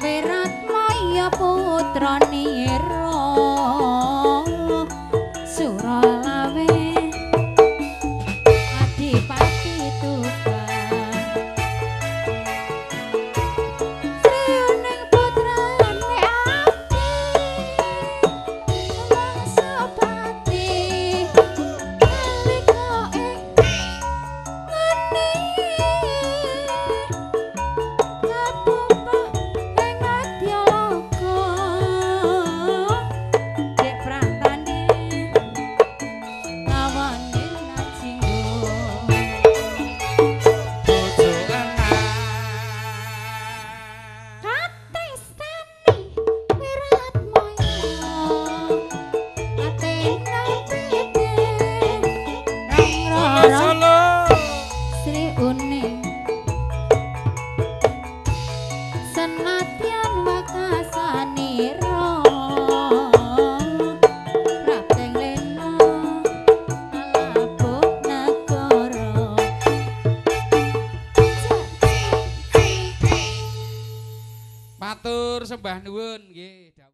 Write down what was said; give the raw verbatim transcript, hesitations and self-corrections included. Wiratmaya putra Nira Suralawe Adipati Tuban Sriuning putrane Abdi Wangsubati Nalika ing ngeni Matur sembah nuwun nggih.